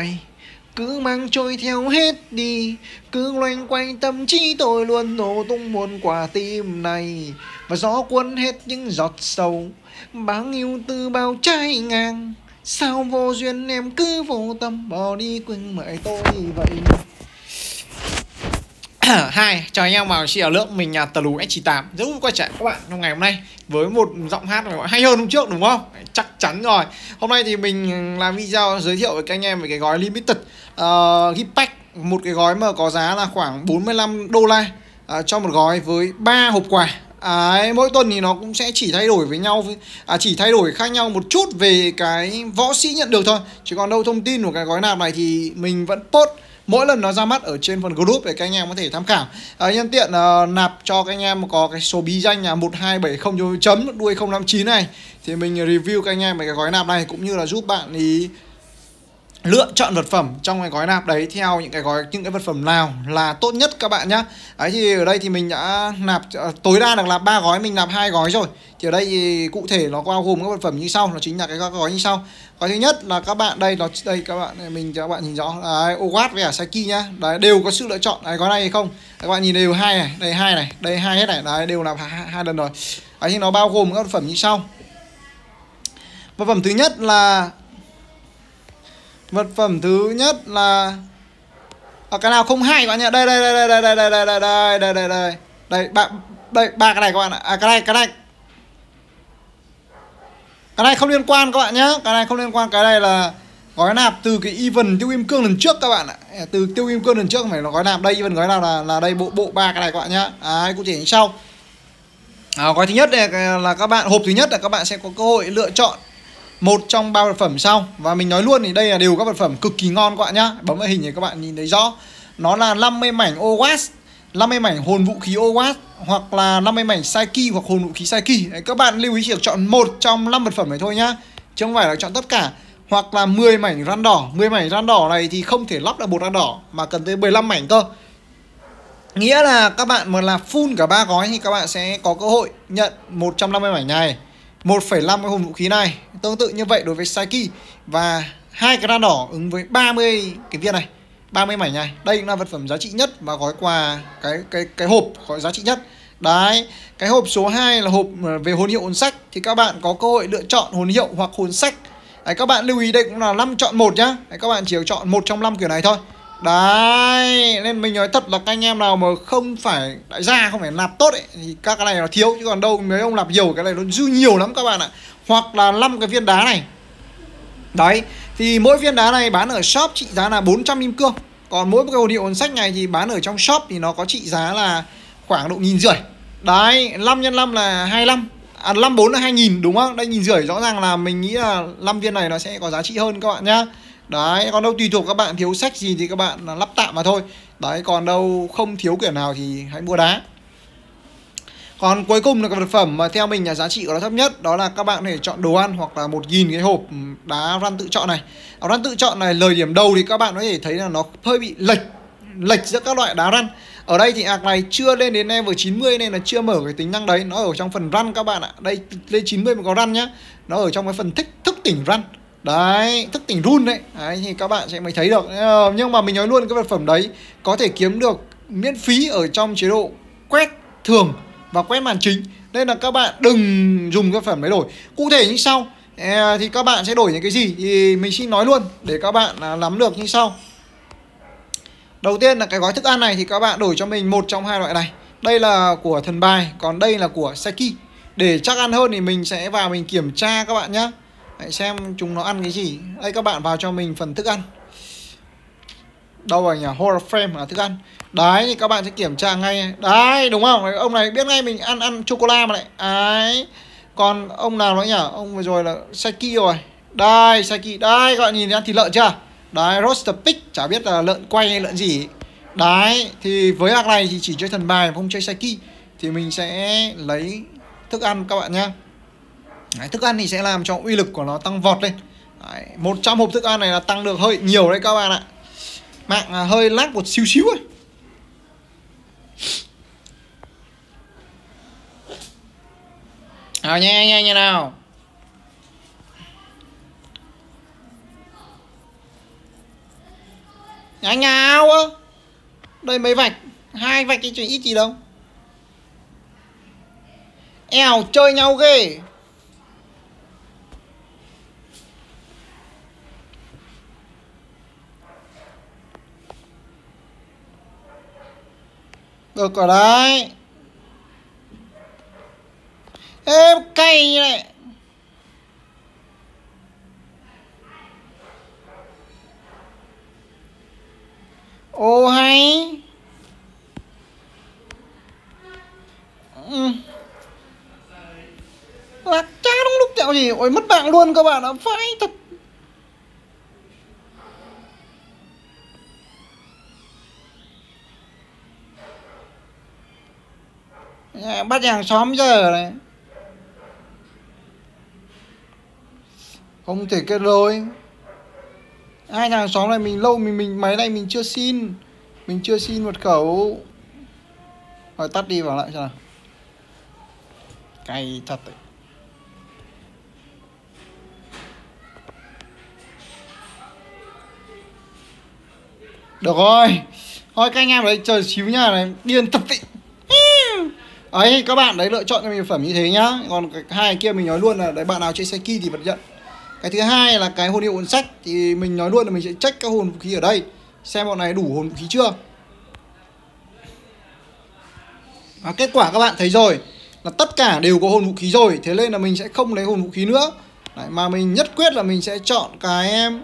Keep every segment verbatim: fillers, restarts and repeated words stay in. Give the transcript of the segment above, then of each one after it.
tay. Cứ mang trôi theo hết đi, cứ loanh quanh tâm trí tôi luôn nổ tung muôn quả tim này. Và gió cuốn hết những giọt sầu, báng yêu tư bao trái ngang. Sao vô duyên em cứ vô tâm bỏ đi quên mãi tôi vậy. Hai, chào anh em vào chị ở lượng mình nhà Tờ Lù ét chín tám rất vui quay trở lại các bạn trong ngày hôm nay với một giọng hát gọi hay hơn hôm trước đúng không? Chắc chắn rồi. Hôm nay thì mình làm video giới thiệu với các anh em về cái gói limited uh, gift pack, một cái gói mà có giá là khoảng bốn mươi lăm đô la uh, cho một gói với ba hộp quà. À, mỗi tuần thì nó cũng sẽ chỉ thay đổi với nhau à, chỉ thay đổi khác nhau một chút về cái võ sĩ nhận được thôi, chứ còn đâu thông tin của cái gói nạp này thì mình vẫn post mỗi lần nó ra mắt ở trên phần group để các anh em có thể tham khảo. À, nhân tiện à, nạp cho các anh em có cái số bí danh là một hai bảy không chấm đuôi không năm chín này thì mình review các anh em về cái gói nạp này, cũng như là giúp bạn ý lựa chọn vật phẩm trong cái gói nạp đấy theo những cái gói những cái vật phẩm nào là tốt nhất các bạn nhá. Đấy thì ở đây thì mình đã nạp tối đa được là ba gói, mình nạp hai gói rồi. Thì ở đây thì cụ thể nó bao gồm các vật phẩm như sau, nó chính là cái gói như sau. Gói thứ nhất là các bạn đây, nó đây các bạn mình cho các bạn nhìn rõ đấy, Owat với cả Saki nhá. Đấy đều có sự lựa chọn. Đấy gói này hay không? Đấy, các bạn nhìn đều hai này, đây hai này, đây hai hết này, đấy đều nạp hai lần rồi. Đấy thì nó bao gồm các vật phẩm như sau. Vật phẩm thứ nhất là Vật phẩm thứ nhất là ở cái nào không hay các bạn nhá. Đây đây đây đây đây đây đây đây đây đây đây đây. Đây ba đây ba cái này các bạn ạ. À cái này cái này. Cái này không liên quan các bạn nhá. Cái này không liên quan, cái này là gói nạp từ cái event Tiêu Kim Cương lần trước các bạn ạ. Từ Tiêu Kim Cương lần trước phải là gói nạp đây, event gói nào là là đây bộ bộ ba cái này các bạn nhá. Đấy cụ thể như sau. À, gói thứ nhất này là các bạn hộp thứ nhất là các bạn sẽ có cơ hội lựa chọn một trong ba vật phẩm sau, và mình nói luôn thì đây là đều các vật phẩm cực kỳ ngon các bạn nhá. Bấm vào hình thì các bạn nhìn thấy rõ. Nó là năm mươi mảnh Owat, năm mươi mảnh hồn vũ khí Owat hoặc là năm mươi mảnh Psyche hoặc hồn vũ khí Psyche. Đấy, các bạn lưu ý chỉ được chọn một trong năm vật phẩm này thôi nhá, chứ không phải là chọn tất cả. Hoặc là mười mảnh ran đỏ, mười mảnh ran đỏ này thì không thể lắp được bột ran đỏ mà cần tới mười lăm mảnh cơ. Nghĩa là các bạn mà là full cả ba gói thì các bạn sẽ có cơ hội nhận một trăm năm mươi mảnh này, một phẩy năm cái hồn vũ khí này, tương tự như vậy đối với Psyche, và hai cái ran đỏ ứng với ba mươi cái viên này, ba mươi mảnh này. Đây cũng là vật phẩm giá trị nhất và gói quà cái cái cái hộp gói giá trị nhất. Đấy, cái hộp số hai là hộp về hồn hiệu hồn sách thì các bạn có cơ hội lựa chọn hồn hiệu hoặc hồn sách. Đấy, các bạn lưu ý đây cũng là năm chọn một nhá. Đấy, các bạn chỉ được chọn một trong năm kiểu này thôi. Đấy, nên mình nói thật là các anh em nào mà không phải đại gia, không phải nạp tốt ấy, thì các cái này nó thiếu, chứ còn đâu mấy ông nạp nhiều cái này nó dư nhiều lắm các bạn ạ. Hoặc là năm cái viên đá này. Đấy, thì mỗi viên đá này bán ở shop trị giá là bốn trăm kim cương. Còn mỗi cái hồn hiệu hồn sách này thì bán ở trong shop thì nó có trị giá là khoảng độ một nghìn rưỡi. Đấy, năm nhân năm là hai mươi lăm. À, năm bốn là hai nghìn đúng không? Đây một nghìn rưỡi rõ ràng là mình nghĩ là năm viên này nó sẽ có giá trị hơn các bạn nhá. Đấy, còn đâu tùy thuộc các bạn thiếu sách gì thì các bạn lắp tạm mà thôi. Đấy, còn đâu không thiếu quyển nào thì hãy mua đá. Còn cuối cùng là cái vật phẩm mà theo mình là giá trị của nó thấp nhất, đó là các bạn có thể chọn đồ ăn hoặc là một nghìn cái hộp đá răn tự chọn này. Ở răn tự chọn này, lời điểm đầu thì các bạn có thể thấy là nó hơi bị lệch lệch giữa các loại đá răn. Ở đây thì ạc này chưa lên đến level chín mươi nên là chưa mở cái tính năng đấy, nó ở trong phần răn các bạn ạ. Đây lên chín mươi mới có răn nhá. Nó ở trong cái phần thích thức tỉnh răn. Đấy, thức tỉnh run đấy. Đấy thì các bạn sẽ mới thấy được. Nhưng mà mình nói luôn cái vật phẩm đấy có thể kiếm được miễn phí ở trong chế độ quét thường và quét màn chính, nên là các bạn đừng dùng cái phẩm đấy đổi. Cụ thể như sau thì các bạn sẽ đổi những cái gì thì mình xin nói luôn để các bạn nắm được như sau. Đầu tiên là cái gói thức ăn này thì các bạn đổi cho mình một trong hai loại này. Đây là của thần bài, còn đây là của Seki. Để chắc ăn hơn thì mình sẽ vào mình kiểm tra các bạn nhé. Hãy xem chúng nó ăn cái gì. Đây các bạn vào cho mình phần thức ăn. Đâu rồi nhỉ? Horror Frame là thức ăn. Đấy thì các bạn sẽ kiểm tra ngay. Đấy đúng không? Ông này biết ngay mình ăn ăn chocolate mà lại. Đấy. Còn ông nào nữa nhỉ? Ông vừa rồi là Saki rồi. Đây Saki. Đây các bạn nhìn ăn thịt lợn chưa? Đấy roast pig, chả biết là lợn quay hay lợn gì. Đấy thì với hạc này thì chỉ chơi thần bài mà không chơi Saki thì mình sẽ lấy thức ăn các bạn nhá. Đấy, thức ăn thì sẽ làm cho uy lực của nó tăng vọt lên. Đấy, một trăm hộp thức ăn này là tăng được hơi nhiều đấy các bạn ạ. Mạng hơi lát một xíu xíu ấy. À, nhanh nhanh nhanh nào. Nhá nháo á. Đây mấy vạch, hai vạch cái chuyện ít gì đâu. Eo chơi nhau ghê. Được rồi đấy. Ê cay như này. Ô hay. Ừ. Lạc cha đúng lúc tẹo gì. Ôi mất mạng luôn các bạn ạ. Phải thật. À, bắt nhà hàng xóm giờ này. Không thể kết nối. Hai nhà hàng xóm này mình lâu mình mình máy này mình chưa xin. Mình chưa xin mật khẩu. Rồi tắt đi vào lại xem nào. Cay thật đấy. Được rồi. Thôi các anh em đấy chờ xíu nha này, điên thật đấy. Ấy các bạn đấy lựa chọn cho mình phẩm như thế nhá. Còn cái hai kia mình nói luôn là đấy, bạn nào chơi xe ki thì bật nhận. Cái thứ hai là cái hồn hiệu hồn sách thì mình nói luôn là mình sẽ check các hồn vũ khí ở đây xem bọn này đủ hồn vũ khí chưa. À, kết quả các bạn thấy rồi là tất cả đều có hồn vũ khí rồi, thế nên là mình sẽ không lấy hồn vũ khí nữa. Đấy, mà mình nhất quyết là mình sẽ chọn cái em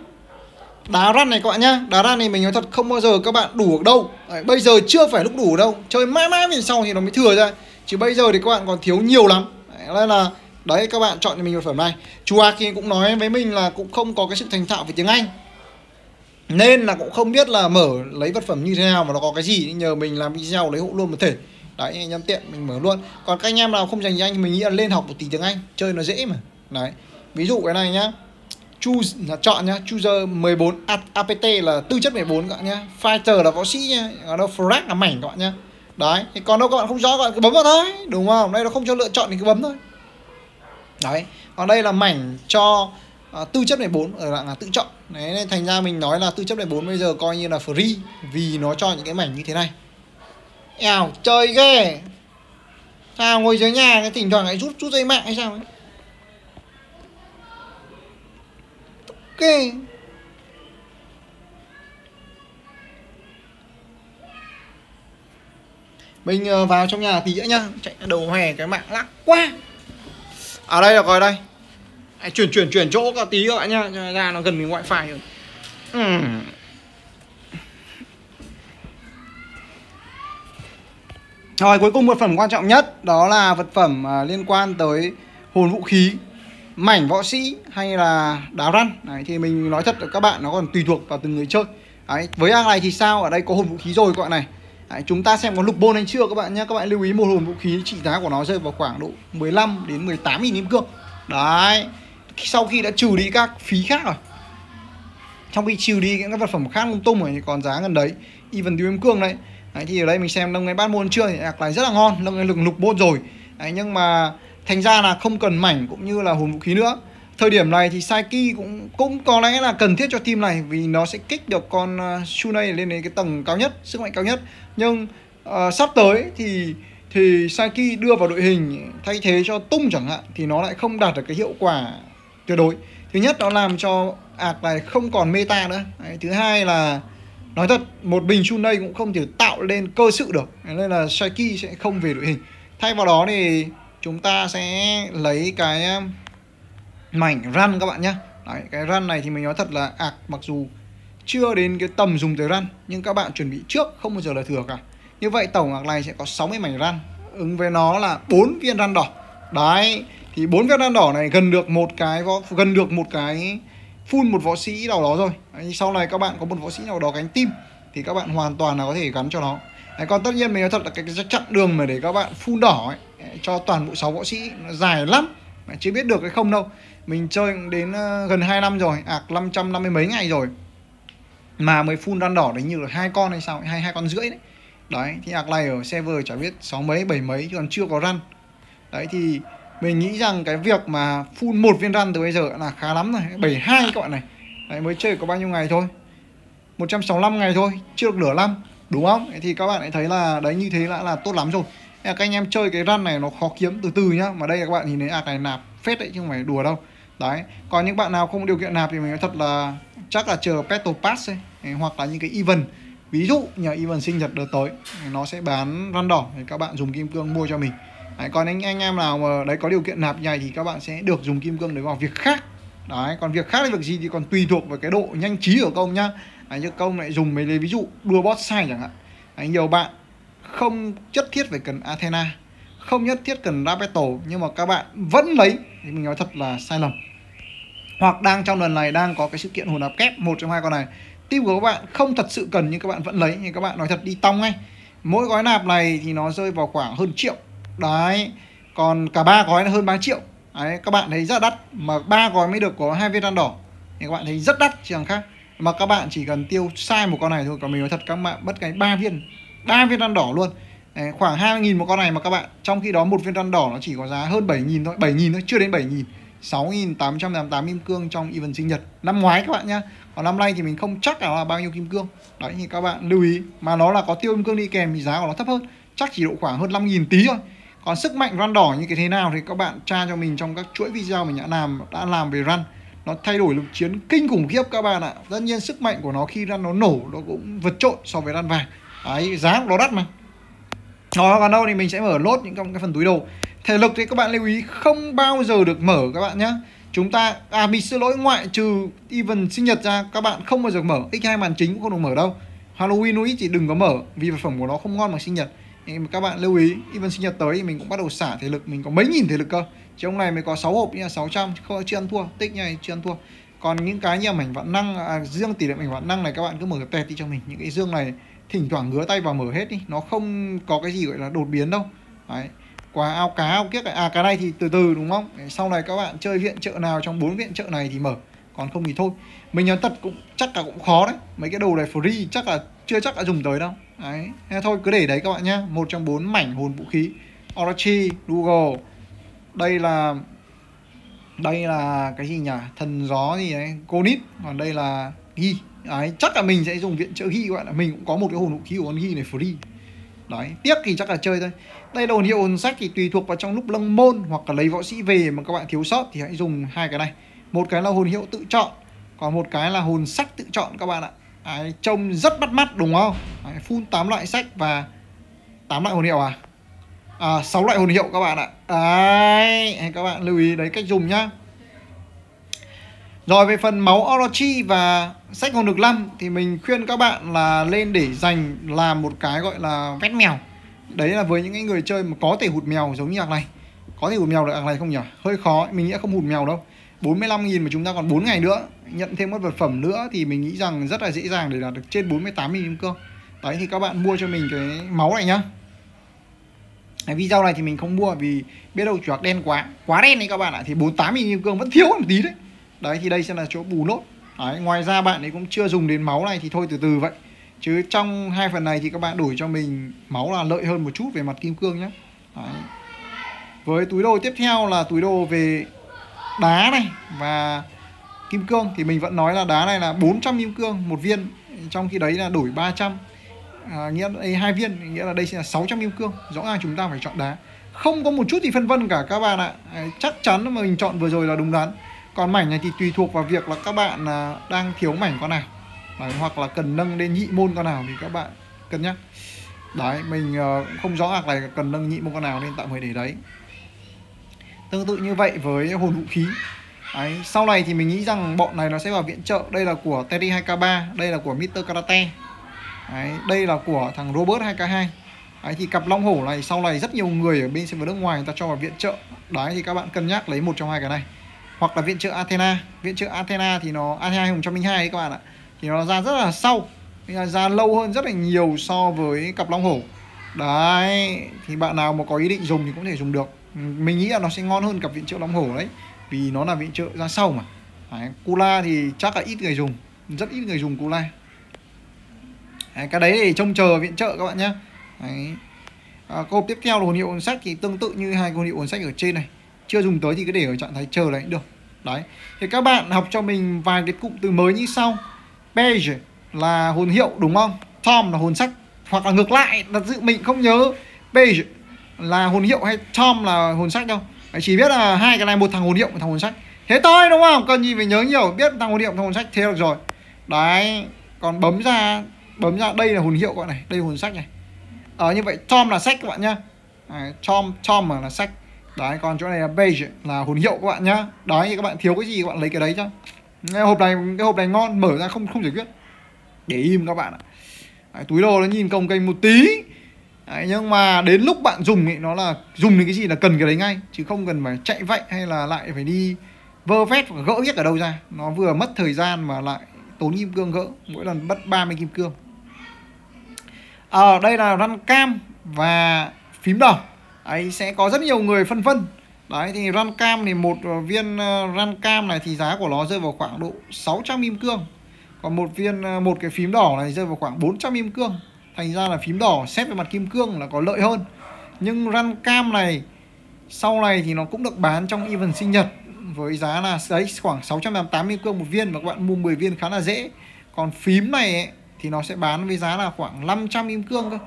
đá răn này các bạn nhá. Đá răn này mình nói thật không bao giờ các bạn đủ được đâu. Đấy, bây giờ chưa phải lúc đủ đâu, chơi mãi mãi về sau thì nó mới thừa ra, chứ bây giờ thì các bạn còn thiếu nhiều lắm. Đấy, nên là đấy các bạn chọn cho mình một phẩm này. Chú Aki cũng nói với mình là cũng không có cái sự thành thạo về tiếng Anh, nên là cũng không biết là mở lấy vật phẩm như thế nào mà nó có cái gì, nhờ mình làm video lấy hộ luôn một thể. Đấy nhắm tiện mình mở luôn. Còn các anh em nào không dành tiếng Anh thì mình nghĩ là lên học một tí tiếng Anh, chơi nó dễ mà. Đấy. Ví dụ cái này nhá. Choose là chọn nhá, Chooser mười bốn a pê tê là tư chất mười bốn các bạn nhá. Fighter là võ sĩ nhá, còn đâu Frag là mảnh các bạn nhá. Đấy, thì còn đâu các bạn không rõ các bạn cứ bấm vào thôi, đúng không? Đây nó không cho lựa chọn thì cứ bấm thôi. Đấy, còn đây là mảnh cho à, tư chất mười bốn ở dạng là tự chọn. Đấy, nên thành ra mình nói là tư chất mười bốn bây giờ coi như là free vì nó cho những cái mảnh như thế này. Eo, chơi ghê. Sao ngồi dưới nhà cái thỉnh thoảng lại rút rút dây mạng hay sao ấy. Ok. Mình vào trong nhà tí nữa nhá, chạy đầu hè cái mạng lắc quá. À đây là coi đây. Hãy chuyển chuyển chuyển chỗ cả tí các bạn nhá, ra nó gần mình wifi rồi. Uhm. Rồi cuối cùng vật phẩm quan trọng nhất đó là vật phẩm uh, liên quan tới hồn vũ khí, mảnh võ sĩ hay là đá răn. Đấy, thì mình nói thật là các bạn nó còn tùy thuộc vào từng người chơi. Đấy, với hàng này thì sao, ở đây có hồn vũ khí rồi các bạn này. Đấy, chúng ta xem có lục bôn hay chưa các bạn nhé. Các bạn lưu ý một hồn vũ khí trị giá của nó rơi vào khoảng độ mười lăm đến mười tám nghìn kim cương. Đấy, sau khi đã trừ đi các phí khác rồi, trong khi trừ đi các vật phẩm khác lung tung rồi thì còn giá gần đấy, even tiêu kim cương đấy. Đấy, thì ở đây mình xem nâng cái bát môn chưa thì đặc này rất là ngon, nâng cái lực lục bôn rồi. Đấy, nhưng mà thành ra là không cần mảnh cũng như là hồn vũ khí nữa. Thời điểm này thì Psyche cũng cũng có lẽ là cần thiết cho team này vì nó sẽ kích được con uh, Shunai lên đến cái tầng cao nhất, sức mạnh cao nhất. Nhưng uh, sắp tới thì thì Psyche đưa vào đội hình thay thế cho Tung chẳng hạn thì nó lại không đạt được cái hiệu quả tuyệt đối. Thứ nhất nó làm cho ạc này không còn meta nữa. Đấy, thứ hai là nói thật một bình Shunai cũng không thể tạo lên cơ sự được, nên là Psyche sẽ không về đội hình. Thay vào đó thì chúng ta sẽ lấy cái mảnh răn các bạn nhé. Đấy, cái răn này thì mình nói thật là ạc mặc dù chưa đến cái tầm dùng tới răn, nhưng các bạn chuẩn bị trước không bao giờ là thừa cả. Như vậy tổng ạc này sẽ có sáu mươi mảnh răn, ứng với nó là bốn viên răn đỏ. Đấy, thì bốn viên răn đỏ này gần được một cái võ, gần được một cái full một võ sĩ nào đó rồi. Đấy, sau này các bạn có một võ sĩ nào đó cánh tim thì các bạn hoàn toàn là có thể gắn cho nó. Đấy, còn tất nhiên mình nói thật là cái, cái chặng đường mà để các bạn full đỏ ấy, cho toàn bộ sáu võ sĩ nó dài lắm, mày chưa biết được hay không đâu. Mình chơi đến gần hai năm rồi, ạc à, năm trăm năm mươi mấy ngày rồi mà mới full răn đỏ đấy, như là hai con hay sao, hai hai con rưỡi đấy. Đấy thì ạc này ở server chả biết sáu mấy bảy mấy chứ còn chưa có răn. Đấy thì mình nghĩ rằng cái việc mà full một viên răn từ bây giờ là khá lắm rồi, bảy hai các bạn này. Đấy mới chơi có bao nhiêu ngày thôi. một trăm sáu mươi lăm ngày thôi, chưa được nửa năm, đúng không? Thì các bạn hãy thấy là đấy, như thế đã là tốt lắm rồi. Các anh em chơi cái run này nó khó kiếm, từ từ nhá. Mà đây các bạn nhìn thấy ạt này nạp phết đấy chứ không phải đùa đâu. Đấy, còn những bạn nào không có điều kiện nạp thì mình nói thật là chắc là chờ Petal Pass ấy, hoặc là những cái event. Ví dụ nhà event sinh nhật đợt tới nó sẽ bán run đỏ thì các bạn dùng kim cương mua cho mình. Đấy, còn anh anh em nào mà đấy có điều kiện nạp nhầy thì các bạn sẽ được dùng kim cương để vào việc khác. Đấy, còn việc khác là việc gì thì còn tùy thuộc vào cái độ nhanh trí của công nhá. Đấy, như công lại dùng mấy lấy ví dụ đua boss sai chẳng hạn. Đấy, nhiều bạn không nhất thiết phải cần Athena, không nhất thiết cần Rapetal nhưng mà các bạn vẫn lấy thì mình nói thật là sai lầm. Hoặc đang trong lần này đang có cái sự kiện hồn nạp kép một trong hai con này, team của các bạn không thật sự cần nhưng các bạn vẫn lấy thì các bạn nói thật đi tong ngay. Mỗi gói nạp này thì nó rơi vào khoảng hơn triệu. Đấy, còn cả ba gói là hơn ba triệu. Đấy, các bạn thấy rất đắt mà ba gói mới được có hai viên răn đỏ thì các bạn thấy rất đắt chứ chẳng khác. Mà các bạn chỉ cần tiêu sai một con này thôi, còn mình nói thật các bạn mất cái ba viên ba viên răn đỏ luôn. Đấy, khoảng hai mươi nghìn một con này mà các bạn, trong khi đó một viên răn đỏ nó chỉ có giá hơn bảy nghìn thôi, bảy nghìn thôi, chưa đến bảy nghìn, sáu nghìn tám trăm tám mươi tám kim cương trong event sinh nhật năm ngoái các bạn nhá. Còn năm nay thì mình không chắc là bao nhiêu kim cương. Đấy thì các bạn lưu ý, mà nó là có tiêu kim cương đi kèm thì giá của nó thấp hơn, chắc chỉ độ khoảng hơn năm nghìn tí thôi. Còn sức mạnh run đỏ như cái thế nào thì các bạn tra cho mình trong các chuỗi video mình đã làm đã làm về run. Nó thay đổi lực chiến kinh khủng khiếp các bạn ạ. Tất nhiên sức mạnh của nó khi run nó nổ nó cũng vượt trội so với run vàng. Đấy, giá của nó đắt mà. Đó, còn đâu thì mình sẽ mở lốt những cái phần túi đồ. Thể lực thì các bạn lưu ý không bao giờ được mở các bạn nhé. Chúng ta, à mình xin lỗi, ngoại trừ event sinh nhật ra các bạn không bao giờ mở. X hai màn chính cũng không được mở đâu. Halloween Week chỉ đừng có mở vì vật phẩm của nó không ngon bằng sinh nhật. Các bạn lưu ý, event sinh nhật tới thì mình cũng bắt đầu xả thể lực, mình có mấy nghìn thể lực cơ. Chứ hôm nay mới có sáu hộp nha, sáu trăm, không, chưa ăn thua, tích nha, chưa ăn thua. Còn những cái như mảnh vạn năng, à, riêng tỷ lệ mảnh vạn năng này các bạn cứ mở tẹt đi cho mình. Những cái dương này thỉnh thoảng ngứa tay vào mở hết đi, nó không có cái gì gọi là đột biến đâu. Đấy, quá ao cá ao kiếc, à cái này thì từ từ đúng không? Đấy, sau này các bạn chơi viện trợ nào trong bốn viện trợ này thì mở, còn không thì thôi. Mình nhắn tật cũng chắc là cũng khó đấy, mấy cái đồ này free chắc là chưa chắc đã dùng tới đâu. Đấy, thôi cứ để đấy các bạn nhá. Một trong bốn mảnh hồn vũ khí Orochi, Dugo. Đây là Đây là cái gì nhỉ? Thần gió gì đấy, Konit. Còn đây là Ghi. Đấy, chắc là mình sẽ dùng viện trợ Ghi các bạn ạ. Mình cũng có một cái hồn vũ khí của con Ghi này free. Đấy, tiếc thì chắc là chơi thôi. Đây đồ hiệu hồn sách thì tùy thuộc vào trong lúc lâng môn hoặc là lấy võ sĩ về mà các bạn thiếu sót thì hãy dùng hai cái này. Một cái là hồn hiệu tự chọn, còn một cái là hồn sách tự chọn các bạn ạ. Đấy, trông rất bắt mắt đúng không? Đấy, full tám loại sách và tám loại hồn hiệu à? À, sáu loại hồn hiệu các bạn ạ. Đấy, các bạn lưu ý đấy cách dùng nhá. Rồi về phần máu Orochi và sách hồn lực năm thì mình khuyên các bạn là lên để dành làm một cái gọi là vét mèo. Đấy là với những người chơi mà có thể hụt mèo giống như hạc này. Có thể hụt mèo được hạc này không nhỉ? Hơi khó, mình nghĩ không hụt mèo đâu. bốn mươi lăm nghìn mà chúng ta còn bốn ngày nữa, nhận thêm một vật phẩm nữa thì mình nghĩ rằng rất là dễ dàng để đạt được trên bốn mươi tám nghìn kim cương. Đấy thì các bạn mua cho mình cái máu này nhá. Cái video này thì mình không mua vì biết đâu chuột đen quá, quá đen đấy các bạn ạ, thì bốn mươi tám nghìn kim cương vẫn thiếu một tí đấy. Đấy thì đây sẽ là chỗ bù nốt. Đấy, ngoài ra bạn ấy cũng chưa dùng đến máu này thì thôi từ từ vậy. Chứ trong hai phần này thì các bạn đổi cho mình máu là lợi hơn một chút về mặt kim cương nhá. Đấy. Với túi đồ tiếp theo là túi đồ về đá này và kim cương thì mình vẫn nói là đá này là bốn trăm kim cương một viên, trong khi đấy là đổi ba trăm, à, nghĩa là hai viên, nghĩa là đây sẽ là sáu trăm kim cương. Rõ ràng chúng ta phải chọn đá, không có một chút thì phân vân cả các bạn ạ. À, chắc chắn mà mình chọn vừa rồi là đúng đắn. Còn mảnh này thì tùy thuộc vào việc là các bạn à, đang thiếu mảnh con nào à, hoặc là cần nâng lên nhị môn con nào thì các bạn cân nhắc. Đấy, mình à, không rõ hạc này cần nâng nhị môn con nào nên tạm thời để đấy. Tương tự như vậy với hồn vũ khí. Đấy, sau này thì mình nghĩ rằng bọn này nó sẽ vào viện trợ. Đây là của Terry hai K ba, đây là của mít-tơ Karate. Đấy, đây là của thằng Robert hai K hai. Đấy, thì cặp long hổ này sau này rất nhiều người ở bên nước ngoài người ta cho vào viện trợ. Đấy thì các bạn cân nhắc lấy một trong hai cái này. Hoặc là viện trợ Athena. Viện trợ Athena thì nó Athena một trăm linh hai đấy các bạn ạ. Thì nó ra rất là sau, ra lâu hơn rất là nhiều so với cặp long hổ. Đấy, thì bạn nào mà có ý định dùng thì cũng thể dùng được. Mình nghĩ là nó sẽ ngon hơn cặp viện trợ long hổ đấy, vì nó là viện trợ ra sau mà. Đấy, Kula thì chắc là ít người dùng, rất ít người dùng Kula. Đấy, cái đấy thì trông chờ viện trợ các bạn nhé. À, câu tiếp theo là hồn hiệu hồn sách thì tương tự như hai hồn hiệu hồn sách ở trên này, chưa dùng tới thì cứ để ở trạng thái chờ lại cũng được. Đấy, thì các bạn học cho mình vài cái cụm từ mới như sau: page, là hồn hiệu đúng không? Tom là hồn sắc, hoặc là ngược lại là dự mình không nhớ page là hồn hiệu hay Tom là hồn sắc đâu. Chỉ biết là hai cái này, một thằng hồn hiệu, một thằng hồn sắc. Thế thôi đúng không? Cần gì phải nhớ nhiều, biết thằng hồn hiệu, thằng hồn sắc thế được rồi. Đấy, còn bấm ra, bấm ra đây là hồn hiệu các bạn này, đây là hồn sắc này. Ờ như vậy Tom là sách các bạn nhá. À, Tom Tom là sách. Đấy, còn chỗ này là page là hồn hiệu các bạn nhá. Đấy, các bạn thiếu cái gì các bạn lấy cái đấy cho. Cái hộp này, cái hộp này ngon, mở ra không không giải quyết. Để im các bạn ạ. Đấy, túi đồ nó nhìn công kênh một tí. Đấy, nhưng mà đến lúc bạn dùng ấy, nó là dùng đến cái gì là cần cái đấy ngay, chứ không cần phải chạy vậy hay là lại phải đi vơ vét và gỡ hết ở đâu ra. Nó vừa mất thời gian mà lại tốn kim cương gỡ, mỗi lần mất ba mươi kim cương. Ở à, đây là răn cam và phím đỏ. Đấy, sẽ có rất nhiều người phân vân. Đấy thì răn cam thì một viên răn cam này thì giá của nó rơi vào khoảng độ sáu trăm kim cương. Còn một viên một cái phím đỏ này rơi vào khoảng bốn trăm kim cương. Thành ra là phím đỏ xét về mặt kim cương là có lợi hơn. Nhưng răn cam này sau này thì nó cũng được bán trong event sinh nhật với giá là đấy khoảng sáu trăm tám mươi kim cương một viên, mà các bạn mua mười viên khá là dễ. Còn phím này ấy, thì nó sẽ bán với giá là khoảng năm trăm kim cương cơ.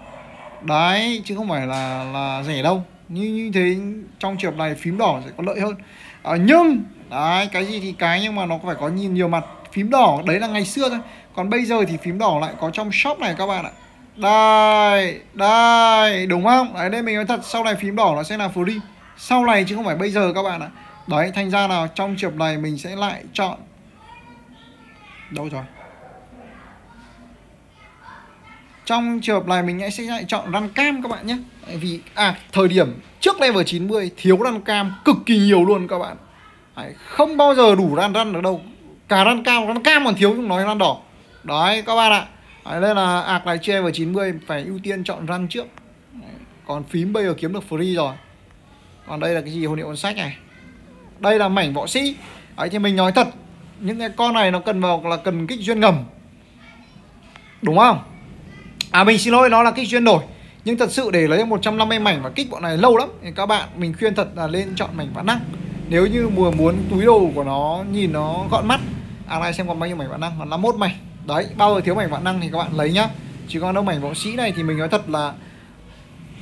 Đấy, chứ không phải là là rẻ đâu. Như như thế trong trường hợp này phím đỏ sẽ có lợi hơn. À, nhưng đấy, cái gì thì cái, nhưng mà nó phải có nhiều, nhiều mặt. Phím đỏ đấy là ngày xưa thôi. Còn bây giờ thì phím đỏ lại có trong shop này các bạn ạ. Đây, đây, đúng không? Đấy, đây mình nói thật, sau này phím đỏ nó sẽ là free. Sau này chứ không phải bây giờ các bạn ạ. Đấy, thành ra là trong trường hợp này mình sẽ lại chọn. Đâu rồi? Trong trường hợp này mình sẽ lại chọn răn cam các bạn nhé. Tại vì, à, thời điểm trước level chín mươi thiếu răn cam cực kỳ nhiều luôn các bạn. Đấy, không bao giờ đủ răn răn được đâu. Cả răn cam, răn cam còn thiếu, chúng nói răn đỏ. Đấy các bạn ạ. Đấy, nên là ạc này chia vào chín mươi phải ưu tiên chọn răn trước. Đấy, còn phím bây giờ kiếm được free rồi. Còn đây là cái gì hồn hiệu hồn sách này. Đây là mảnh võ sĩ. Đấy thì mình nói thật, những cái con này nó cần vào là cần kích duyên ngầm, đúng không? À mình xin lỗi, nó là kích duyên đổi. Nhưng thật sự để lấy một trăm năm mươi mảnh và kích bọn này lâu lắm thì các bạn, mình khuyên thật là lên chọn mảnh vạn năng. Nếu như mùa muốn túi đồ của nó nhìn nó gọn mắt. À này xem còn bao nhiêu mảnh vạn năng, còn năm mươi mốt mảnh. Đấy, bao giờ thiếu mảnh vạn năng thì các bạn lấy nhá. Chứ còn đâu mảnh võ sĩ này thì mình nói thật là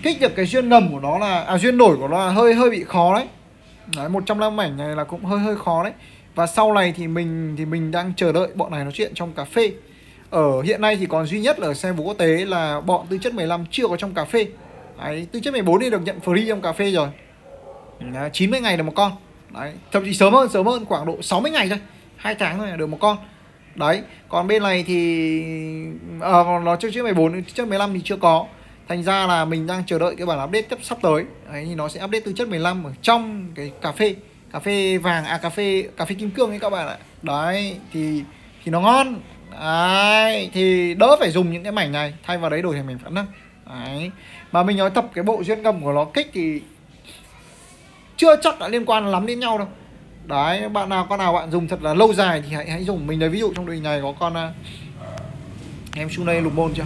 kích được cái duyên ngầm của nó là, à duyên đổi của nó là hơi hơi bị khó đấy. Đấy, một trăm năm mươi mảnh này là cũng hơi hơi khó đấy. Và sau này thì mình thì mình đang chờ đợi bọn này nói chuyện trong cà phê. Ở hiện nay thì còn duy nhất là ở xe vũ quốc tế là bọn tư chất mười lăm chưa có trong cà phê. Đấy, tư chất mười bốn thì được nhận free trong cà phê rồi. Đấy, chín mươi ngày được một con. Đấy, thậm chí sớm hơn, sớm hơn khoảng độ sáu mươi ngày thôi, hai tháng thôi là được một con. Đấy, còn bên này thì à, nó trước trước mười bốn, trước mười lăm thì chưa có. Thành ra là mình đang chờ đợi cái bản update tiếp sắp tới. Đấy, thì nó sẽ update tư chất mười lăm ở trong cái cà phê, cà phê vàng, à cà phê, cà phê kim cương ấy các bạn ạ. Đấy, thì thì nó ngon. Đấy, thì đỡ phải dùng những cái mảnh này, thay vào đấy đổi thành mảnh phản năng. Đấy, mà mình nói tập cái bộ duyên ngầm của nó kích thì chưa chắc đã liên quan lắm đến nhau đâu. Đấy, bạn nào con nào bạn dùng thật là lâu dài thì hãy hãy dùng. Mình lấy ví dụ trong đội hình này có con uh, em xuống đây lục môn chưa?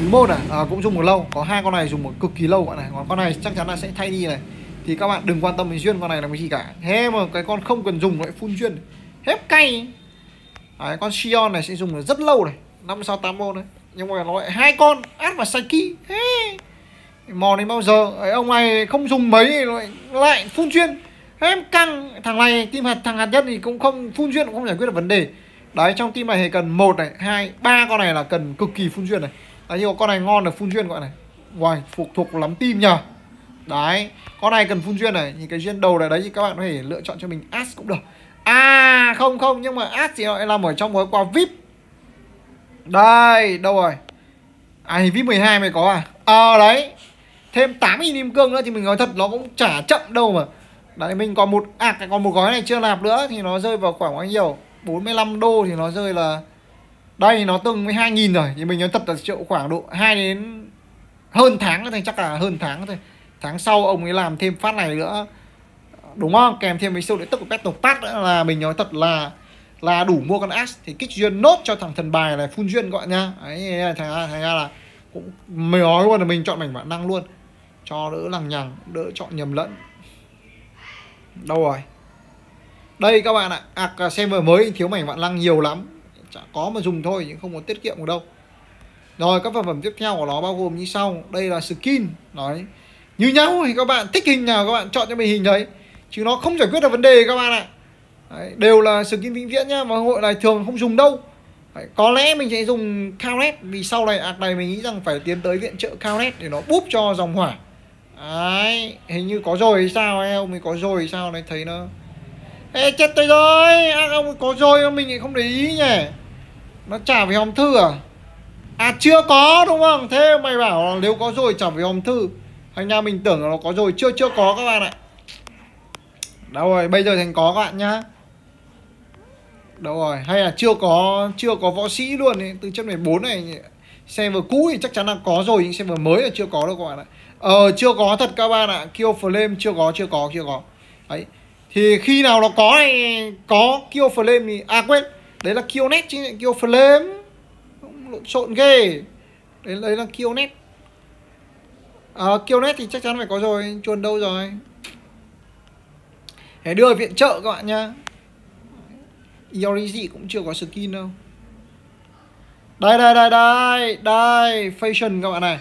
Tứ môn à? À cũng dùng một lâu, có hai con này dùng một cực kỳ lâu bạn này, còn con này chắc chắn là sẽ thay đi này. Thì các bạn đừng quan tâm đến duyên con này làm cái gì cả. Thế mà cái con không cần dùng lại full duyên. Hết cay. Đấy, con Sion này sẽ dùng rất lâu này, năm sáu tám môn đấy. Nhưng mà nó lại hai con át và Psyche. Hey. Mò đến bao giờ? Đấy, ông này không dùng mấy lại lại full chuyên. Em căng, thằng này team hạt thằng hạt nhất thì cũng không full duyên, cũng không giải quyết được vấn đề. Đấy, trong team này thì cần một này, hai, ba con này là cần cực kỳ full duyên này. Đấy, nhưng con này ngon là full duyên gọi này. Wow, phục thuộc lắm team nhờ. Đấy, con này cần full duyên này, những cái duyên đầu này đấy thì các bạn có thể lựa chọn cho mình Ash cũng được. À không không, nhưng mà Ash thì lại làm ở trong gói quà vi ai pi. Đây, đâu rồi? À thì vi ai pi mười hai mới có à. Ờ à, đấy. Thêm tám nghìn kim cương nữa thì mình nói thật nó cũng chả chậm đâu mà. Đấy, mình còn một à, còn một gói này chưa nạp nữa thì nó rơi vào khoảng bao nhiêu? bốn mươi lăm đô thì nó rơi là đây, nó từng với hai nghìn rồi thì mình nói thật là triệu khoảng độ hai đến hơn tháng nữa, thì chắc là hơn tháng thôi. Tháng sau ông ấy làm thêm phát này nữa. Đúng không? Kèm thêm với siêu lợi tức của Battle Pass nữa là mình nói thật là là đủ mua con Ash thì kích duyên nốt cho thằng thần bài này full duyên gọi nha. Đấy, thành ra, thành ra là cũng mới nói luôn là mình chọn mảnh bản năng luôn cho đỡ lằng nhằng, đỡ chọn nhầm lẫn. Đâu rồi? Đây các bạn ạ, ạc server mới thiếu mảnh vạn năng nhiều lắm. chả có mà dùng thôi, nhưng không có tiết kiệm được đâu. Rồi các sản phẩm tiếp theo của nó bao gồm như sau. Đây là skin, nói như nhau thì các bạn thích hình nào các bạn chọn cho mình hình đấy, chứ nó không giải quyết được vấn đề các bạn ạ. Đấy, đều là skin vĩnh viễn nhá, mà hội này thường không dùng đâu. Đấy, có lẽ mình sẽ dùng cao nét, vì sau này ạc này mình nghĩ rằng phải tiến tới viện trợ cao nét để nó búp cho dòng hỏa. Đấy, hình như có rồi hay sao ấy, ông ấy có rồi hay sao này thấy nó. Ê chết tôi rồi, ác ông ấy có rồi mà mình lại không để ý nhỉ. Nó trả về hòm thư à? À chưa có đúng không? Thế mày bảo là nếu có rồi trả về hòm thư. Thành ra mình tưởng là nó có rồi, chưa chưa có các bạn ạ. Đâu rồi, bây giờ thành có các bạn nhá. Đâu rồi, hay là chưa có chưa có võ sĩ luôn ấy. Từ chất mười bốn này server cũ thì chắc chắn là có rồi, nhưng server mới là chưa có đâu các bạn ạ. Ờ chưa có thật các bạn ạ. Kyo Flame chưa có chưa có chưa có. Đấy. Thì khi nào nó có này, có Kyo Flame thì à quên, đấy là Kyo Net chứ Kyo Flame. Lộn xộn ghê. Đấy, đấy là Kyo Net. Ờ à, Kyo Net thì chắc chắn phải có rồi, chuồn đâu rồi. Hãy đưa viện trợ các bạn nhá. IORI cũng chưa có skin đâu. Đây đây đây đây, đây fashion các bạn này.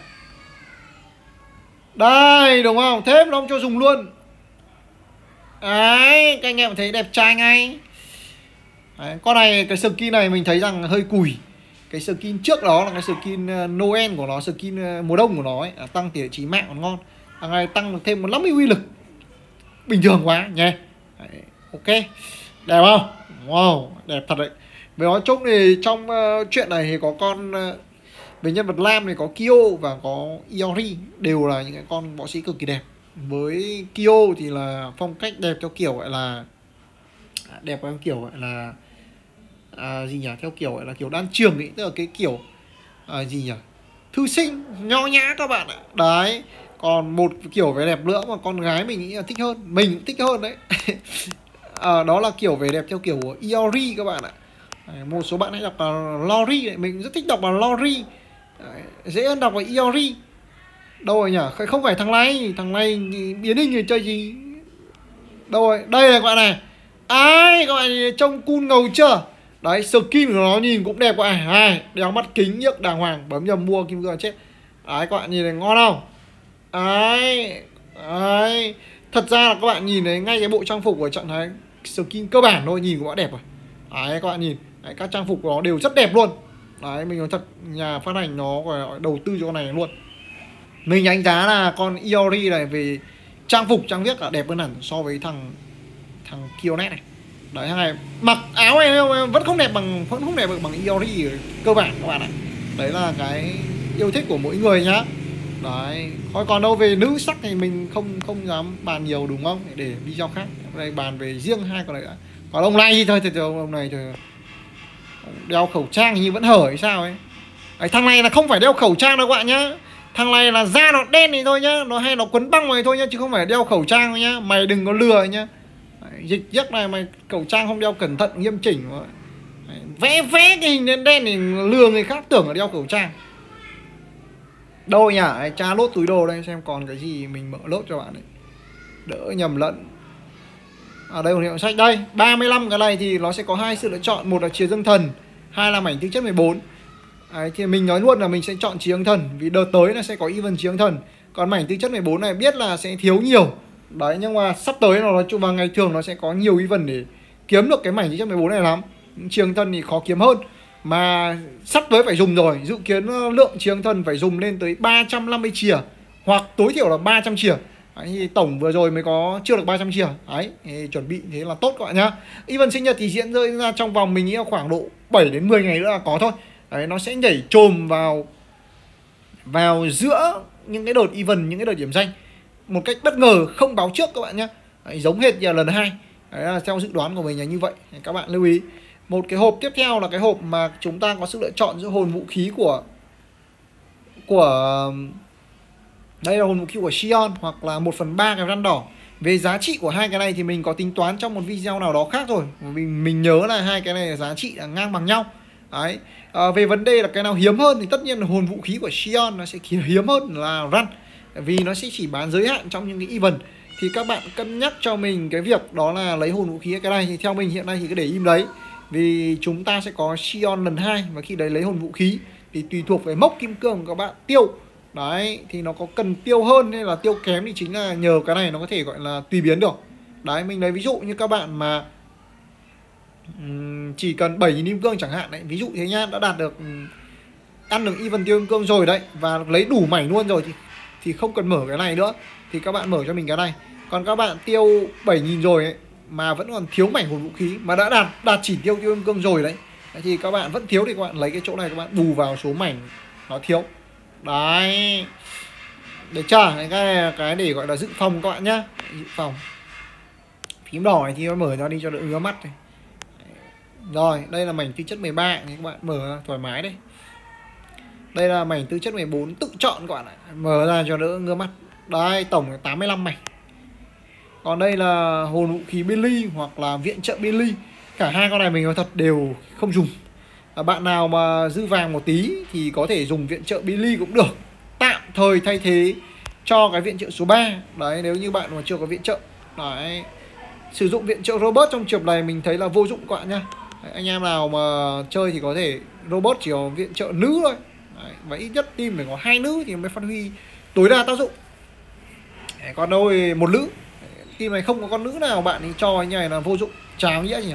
Đây đúng không? Thế mà nó không cho dùng luôn. Đấy, các anh em thấy đẹp trai ngay. Đấy, con này cái skin này mình thấy rằng hơi cùi. Cái skin trước đó là cái skin Noel của nó, skin mùa đông của nó ấy, tăng tỉ trí mạng còn ngon. Hàng này tăng thêm một trăm năm mươi uy lực. Bình thường quá nhé. Đấy, ok. Đẹp không? Wow, đẹp thật đấy. Với nói chung thì trong uh, chuyện này thì có con uh, về nhân vật lam này có Kyo và có Iori, đều là những cái con võ sĩ cực kỳ đẹp. Với Kyo thì là phong cách đẹp theo kiểu gọi là đẹp theo kiểu gọi là à, gì nhỉ? Theo kiểu gọi là kiểu đan trường ấy, tức là cái kiểu à, gì nhỉ? Thư sinh, nho nhã các bạn ạ. Đấy. Còn một kiểu vẻ đẹp nữa mà con gái mình nghĩ là thích hơn, mình cũng thích hơn đấy. À, đó là kiểu vẻ đẹp theo kiểu của Iori các bạn ạ. Đấy, một số bạn hãy đọc là Lori này, mình rất thích đọc là Lori. Đấy, dễ hơn đọc là Iori. Đâu rồi nhỉ? Không phải thằng này, thằng này biến hình người chơi gì. Đâu rồi? Đây này các bạn này. Ai à, các bạn trông cool ngầu chưa? Đấy, skin của nó nhìn cũng đẹp các bạn. Hai, đeo mắt kính nhức đàng hoàng, bấm nhầm mua kim cương chết. Đấy các bạn nhìn này ngon không? Đấy, đấy. Thật ra là các bạn nhìn thấy ngay cái bộ trang phục của trận này skin cơ bản thôi, nhìn cũng đã đẹp rồi. Đấy các bạn nhìn đấy, các trang phục của nó đều rất đẹp luôn. Đấy mình nói thật, nhà phát hành nó đầu tư cho con này luôn. Mình đánh giá là con Iori này về trang phục trang viết là đẹp hơn hẳn so với thằng Thằng Kyo Net này. Đấy hàng này mặc áo này vẫn không đẹp bằng Vẫn không đẹp bằng Iori cơ bản các bạn ạ. Đấy là cái yêu thích của mỗi người nhá. Đấy, còn đâu về nữ sắc thì mình không không dám bàn nhiều đúng không? Để video khác, đây bàn về riêng hai con này đã. Còn ông này thôi, thì ông này thì đeo khẩu trang như vẫn hở hay sao ấy. Đấy, thằng này là không phải đeo khẩu trang đâu các bạn nhá. Thằng này là da nó đen này thôi nhá, nó hay nó quấn băng này thôi nhá, chứ không phải đeo khẩu trang thôi nhá. Mày đừng có lừa nhá. Đấy, dịch giấc này mày khẩu trang không đeo cẩn thận nghiêm chỉnh. Đấy, vẽ vẽ cái hình đen đen thì lừa người khác tưởng là đeo khẩu trang. Đâu nhỉ? Tra lốt túi đồ đây xem còn cái gì mình mở lốt cho bạn đấy. Đỡ nhầm lẫn. Ở à, đây một hiệu sách đây, ba mươi lăm cái này thì nó sẽ có hai sự lựa chọn, một là chìa dương thần, hai là mảnh tinh chất mười bốn. Đấy, thì mình nói luôn là mình sẽ chọn chìa dương thần vì đợt tới nó sẽ có even chìa dương thần. Còn mảnh tinh chất mười bốn này biết là sẽ thiếu nhiều. Đấy nhưng mà sắp tới nó nói chung vào ngày thường nó sẽ có nhiều even để kiếm được cái mảnh tinh chất mười bốn này lắm. Chìa dương thần thì khó kiếm hơn. Mà sắp tới phải dùng rồi, dự kiến lượng chìa dương thần phải dùng lên tới ba trăm năm mươi chìa hoặc tối thiểu là ba trăm chìa. Đấy, tổng vừa rồi mới có chưa được ba trăm chìa. Đấy, chuẩn bị thế là tốt các bạn nhá. Event sinh nhật thì diễn rơi ra trong vòng mình nghĩ là khoảng độ bảy đến mười ngày nữa là có thôi. Đấy, nó sẽ nhảy chồm vào vào giữa những cái đợt event, những cái đợt điểm danh một cách bất ngờ không báo trước các bạn nhá. Đấy, giống hệt như lần hai. Đấy là theo dự đoán của mình là như vậy. Đấy, các bạn lưu ý. Một cái hộp tiếp theo là cái hộp mà chúng ta có sự lựa chọn giữa hồn vũ khí của của đây là hồn vũ khí của Shion hoặc là một phần ba cái răn đỏ. Về giá trị của hai cái này thì mình có tính toán trong một video nào đó khác rồi. Mình mình nhớ là hai cái này giá trị là ngang bằng nhau. Đấy. À, về vấn đề là cái nào hiếm hơn thì tất nhiên là hồn vũ khí của Shion nó sẽ hiếm hơn là răn, vì nó sẽ chỉ bán giới hạn trong những cái event. Thì các bạn cân nhắc cho mình cái việc đó là lấy hồn vũ khí cái này thì theo mình hiện nay thì cứ để im đấy. Vì chúng ta sẽ có Shion lần hai và khi đấy lấy hồn vũ khí thì tùy thuộc về mốc kim cương của các bạn tiêu. Đấy, thì nó có cần tiêu hơn hay là tiêu kém thì chính là nhờ cái này nó có thể gọi là tùy biến được. Đấy, mình lấy ví dụ như các bạn mà chỉ cần bảy nghìn kim cương chẳng hạn đấy, ví dụ thế nhá, đã đạt được ăn được even tiêu kim cương rồi đấy và lấy đủ mảnh luôn rồi thì thì không cần mở cái này nữa, thì các bạn mở cho mình cái này. Còn các bạn tiêu bảy nghìn rồi ấy, mà vẫn còn thiếu mảnh hồn vũ khí mà đã đạt đạt chỉ tiêu tiêu kim cương rồi đấy. Đấy thì các bạn vẫn thiếu thì các bạn lấy cái chỗ này các bạn bù vào số mảnh nó thiếu. Đấy. Để trả cái cái để gọi là dự phòng các bạn nhá, dự phòng. Phím đỏ này thì nó mở ra đi cho đỡ ngứa mắt này. Rồi, đây là mảnh tư chất mười ba thì các bạn mở thoải mái đây. Đây là mảnh tư chất mười bốn tự chọn các bạn ạ, mở ra cho đỡ ngứa mắt. Đây, tổng tám mươi lăm mảnh. Còn đây là hồn vũ khí Billy hoặc là viện trợ Billy. Cả hai con này mình nói thật đều không dùng. À, bạn nào mà dư vàng một tí thì có thể dùng viện trợ Billy cũng được, tạm thời thay thế cho cái viện trợ số ba. Đấy, nếu như bạn mà chưa có viện trợ. Đấy. Sử dụng viện trợ Robert trong trường này mình thấy là vô dụng các bạn nhá. Đấy, anh em nào mà chơi thì có thể Robert chỉ có viện trợ nữ thôi. Đấy, và ít nhất team phải có hai nữ thì mới phát huy tối đa tác dụng. Đấy, còn đâu một nữ. Khi này không có con nữ nào bạn ấy cho anh này là vô dụng, cháo nghĩa nhỉ.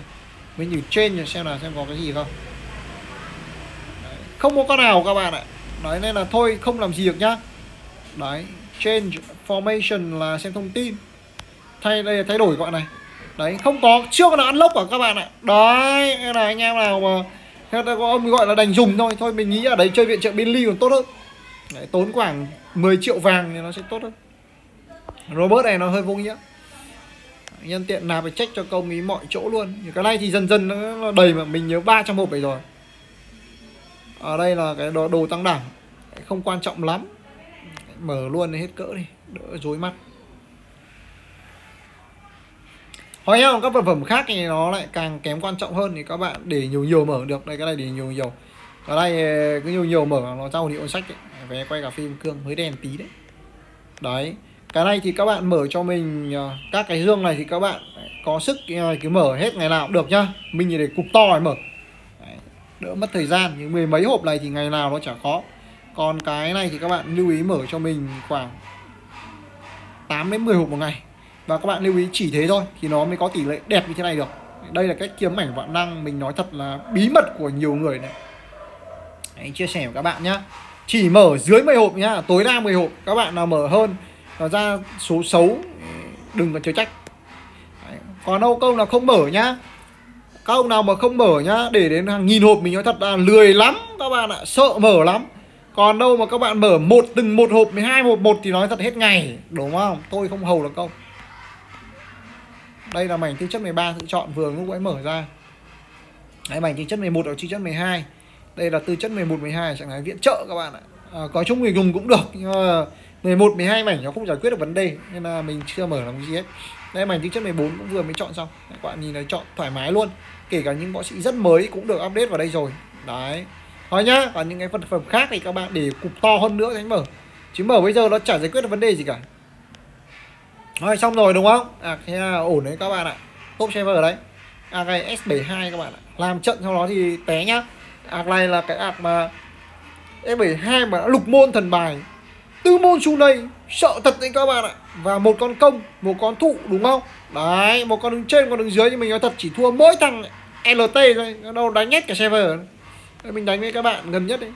Mình thử trên rồi xem là xem có cái gì không. Đấy, không có con nào các bạn ạ. Đấy nên là thôi không làm gì được nhá. Đấy, change formation là xem thông tin. Thay đây là thay đổi gọi này. Đấy, không có, chưa có nào unlock cả các bạn ạ. Đấy, nên là anh em nào mà theo có ông gọi là đành dùng thôi, thôi mình nghĩ ở đấy chơi viện trợ Billy còn tốt hơn. Đấy, tốn khoảng mười triệu vàng thì nó sẽ tốt hơn. Robert này nó hơi vô nghĩa. Nhân tiện nạp phải check cho công ý mọi chỗ luôn. Cái này thì dần dần nó đầy mà mình nhớ ba trăm hộp này rồi. Ở đây là cái đồ, đồ tăng đẳng, không quan trọng lắm. Mở luôn hết cỡ đi, đỡ rối mắt. Hỏi nhau các vật phẩm khác thì nó lại càng kém quan trọng hơn thì các bạn để nhiều nhiều mở được. Đây cái này để nhiều nhiều. Cái này cứ nhiều nhiều mở nó ra hồn hiệu sách ấy. Vé quay cả phim cương mới đèn tí đấy. Đấy. Cái này thì các bạn mở cho mình các cái dương này thì các bạn có sức cứ mở hết ngày nào cũng được nhá. Mình thì để cục to này mở. Đấy, đỡ mất thời gian. Những mười mấy hộp này thì ngày nào nó chả khó. Còn cái này thì các bạn lưu ý mở cho mình khoảng tám đến mười hộp một ngày. Và các bạn lưu ý chỉ thế thôi thì nó mới có tỷ lệ đẹp như thế này được. Đây là cách kiếm mảnh vạn năng mình nói thật là bí mật của nhiều người này. Đấy, chia sẻ với các bạn nhá. Chỉ mở dưới mười hộp nhá, tối đa mười hộp. Các bạn nào mở hơn nó ra số xấu đừng có chớ trách. Đấy. Còn đâu câu nào không mở nhá, câu nào mà không mở nhá, để đến hàng nghìn hộp mình nói thật là lười lắm các bạn ạ, sợ mở lắm. Còn đâu mà các bạn mở một từng một hộp mười hai hộp một thì nói thật hết ngày, đúng không? Tôi không hầu được câu. Đây là mảnh tinh chất mười ba tự chọn vừa lúc ấy mở ra. Đấy, mảnh tinh chất mười một ở tinh chất mười hai. Đây là tư chất mười một mười hai chẳng hạn viện trợ các bạn ạ. À, có chung người dùng cũng được nhưng mà mười một mười hai mảnh nó không giải quyết được vấn đề nên là mình chưa mở làm cái gì hết. Đây mảnh tính chất mười bốn cũng vừa mới chọn xong. Đấy, các bạn nhìn thấy chọn thoải mái luôn. Kể cả những võ sĩ rất mới cũng được update vào đây rồi. Đấy. Thôi nhá, còn những cái phần phẩm khác thì các bạn để cục to hơn nữa đánh mở. Chứ mở bây giờ nó chả giải quyết được vấn đề gì cả. Thôi xong rồi đúng không? À thế là ổn đấy các bạn ạ. Top server đấy. À cái S bảy hai các bạn ạ. Làm trận sau đó thì té nhá. Ạc này là cái ạc mà S bảy hai mà đã lục môn thần bài. Tư môn xu này sợ thật đấy các bạn ạ. Và một con công, một con thụ đúng không? Đấy, một con đứng trên, con đứng dưới. Nhưng mình nói thật chỉ thua mỗi thằng lờ tê thôi. Đâu đánh hết cả server. Đấy, mình đánh với các bạn gần nhất đấy.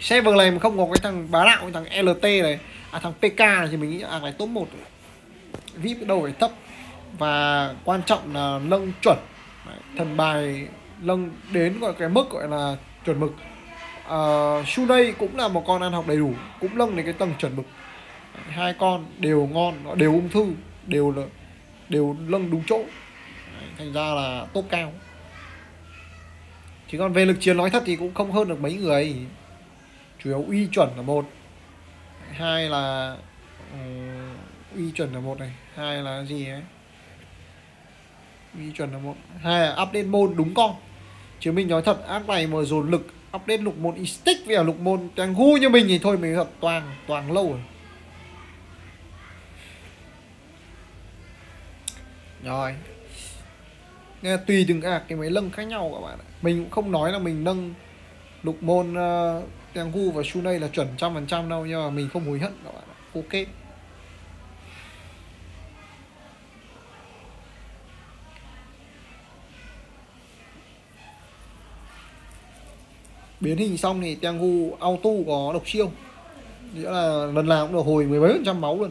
Server này mà không có cái thằng bá đạo, cái thằng lờ tê này, à thằng pê ca này thì mình nghĩ là cái top một. vê i pê đâu phải thấp. Và quan trọng là nâng chuẩn. Đấy, thần bài nâng đến gọi cái mức gọi là chuẩn mực. Uh, Shunai cũng là một con ăn học đầy đủ, cũng lâng đến cái tầng chuẩn mực. Hai con đều ngon, nó đều ung thư, đều là đều lâng đúng chỗ. Đấy, thành ra là top cao. Chứ còn về lực chiến nói thật thì cũng không hơn được mấy người. Chủ yếu uy chuẩn là một, hai là uh, uy chuẩn là một này, hai là gì ấy, uy chuẩn là một, hai là update môn đúng con. Chứ mình nói thật ác này mà dồn lực update lục môn Stick với lục môn toàn gu như mình thì thôi mình hợp toàn toàn lâu rồi. Rồi. Nên là tùy từng ạc thì mới nâng khác nhau các bạn ạ. Mình cũng không nói là mình nâng lục môn uh, Tengu và Shunai là chuẩn trăm phần trăm đâu, nhưng mà mình không hối hận các bạn ạ. Ok. Biến hình xong thì Tengu auto có độc siêu, nghĩa là lần nào cũng được hồi mười mấy phần trăm máu luôn.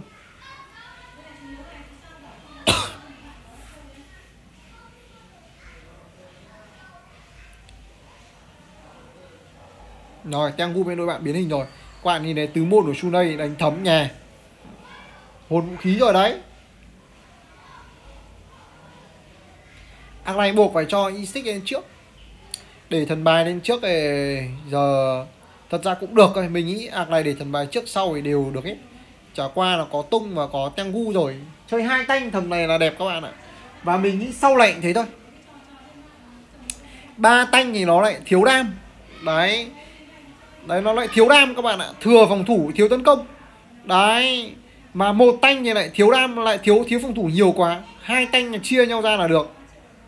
Rồi, Tengu bên đôi bạn biến hình rồi. Các bạn nhìn này, tứ môn của Shunai đánh thấm nhà. Hồn vũ khí rồi đấy. Ác này buộc phải cho Isik lên trước, để thần bài lên trước thì giờ thật ra cũng được thôi. Mình nghĩ ạc này để thần bài trước sau thì đều được hết. Chả qua là có Tung và có Tengu rồi. Chơi hai tanh thầm này là đẹp các bạn ạ. Và mình nghĩ sau lại thế thôi. Ba tanh thì nó lại thiếu đam. Đấy. Đấy, nó lại thiếu đam các bạn ạ. Thừa phòng thủ thiếu tấn công. Đấy. Mà một tanh thì lại thiếu đam, lại thiếu thiếu phòng thủ nhiều quá. Hai tanh chia nhau ra là được.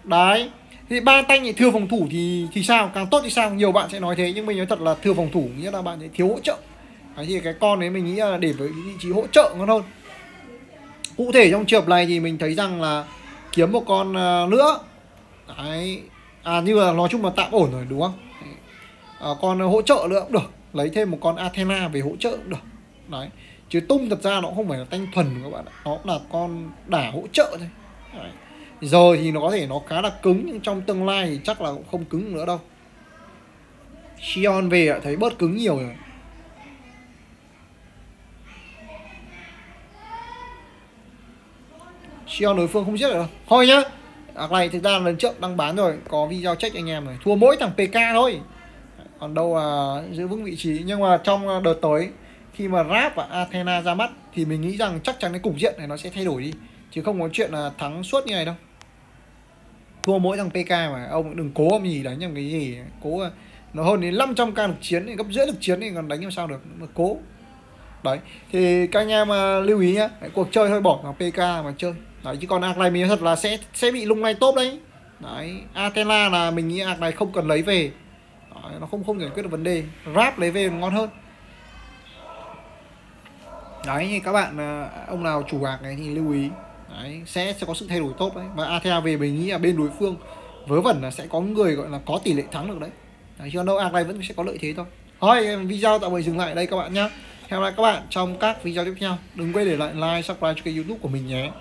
Đấy. Thì ba tanh thì thừa phòng thủ thì thì sao, càng tốt thì sao, nhiều bạn sẽ nói thế, nhưng mình nói thật là thừa phòng thủ nghĩa là bạn sẽ thiếu hỗ trợ. Đấy, thì cái con đấy mình nghĩ là để với vị trí hỗ trợ ngon hơn. Cụ thể trong trường hợp này thì mình thấy rằng là kiếm một con nữa. Đấy. À, như là nói chung là tạm ổn rồi đúng không? À, con hỗ trợ nữa cũng được, lấy thêm một con Athena về hỗ trợ cũng được. Đấy. Chứ Tung thật ra nó cũng không phải là tanh thuần các bạn ạ, nó cũng là con đả hỗ trợ thôi. Đấy. Giờ thì nó có thể nó khá là cứng, nhưng trong tương lai thì chắc là cũng không cứng nữa đâu. Xion về thấy bớt cứng nhiều rồi. Xion đối phương không giết được đâu. Thôi nhá. Ác này thực ra lần trước đăng bán rồi, có video check anh em rồi. Thua mỗi thằng pê ca thôi. Còn đâu là giữ vững vị trí. Nhưng mà trong đợt tới, khi mà Rap và Athena ra mắt thì mình nghĩ rằng chắc chắn cái cục diện này nó sẽ thay đổi đi, chứ không có chuyện là thắng suốt như này đâu. Thua mỗi thằng pê ca mà ông đừng cố ông gì đánh làm cái gì. Cố nó hơn đến năm trăm k lực chiến thì gấp rưỡi lực chiến thì còn đánh làm sao được mà cố. Đấy thì các anh em lưu ý nhá, cuộc chơi hơi bỏ vào pê ca mà chơi. Đấy chứ còn ạc này mình thật là sẽ sẽ bị lung lay top đấy. Đấy, Athena là mình nghĩ ạc này không cần lấy về. Đấy, nó không không giải quyết được vấn đề. Rap lấy về ngon hơn. Đấy thì các bạn ông nào chủ ạc này thì lưu ý. Đấy, sẽ sẽ có sự thay đổi tốt đấy. Và Athena về mình nghĩ là bên đối phương vớ vẩn là sẽ có người gọi là có tỷ lệ thắng được đấy. Đấy chứ đâu ạc này vẫn sẽ có lợi thế thôi. Thôi video tạm thời dừng lại đây các bạn nhá. Hẹn gặp lại các bạn trong các video tiếp theo. Đừng quên để lại like, subscribe cho kênh YouTube của mình nhé.